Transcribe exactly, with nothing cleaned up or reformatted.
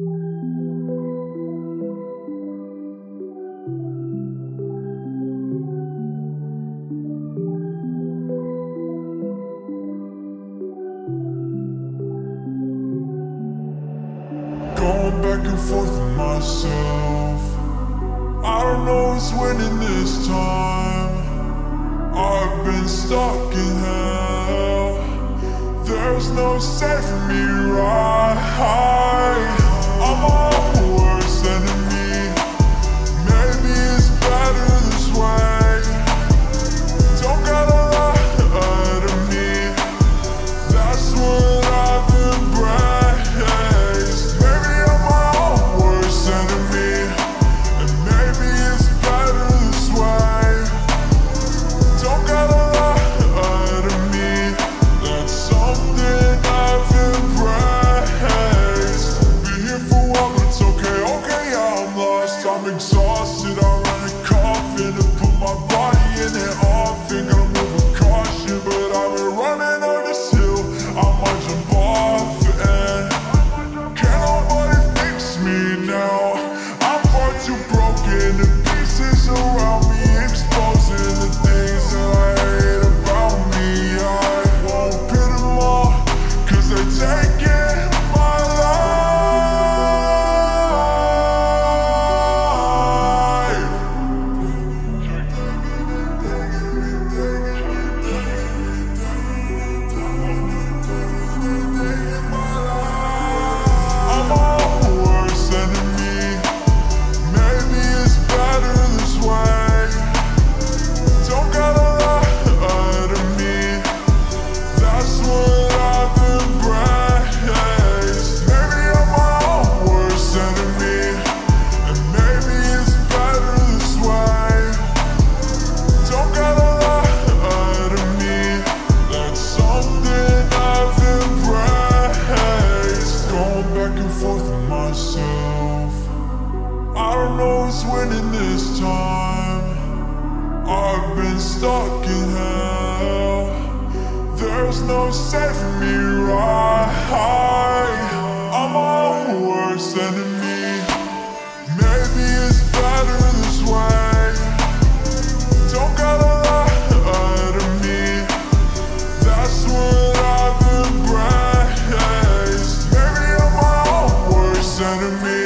Back and forth with myself, I don't know who's winning this time. I've been stuck in hell, there's no saving me right. I'm my worst enemy, maybe it's better this way. Don't gotta lie to me, that's what I've embraced. Winning this time, I've been stuck in hell, there's no saving me right. I'm my worst enemy, maybe it's better this way. Don't gotta lie to me, that's what I've embraced. Maybe I'm my worst enemy.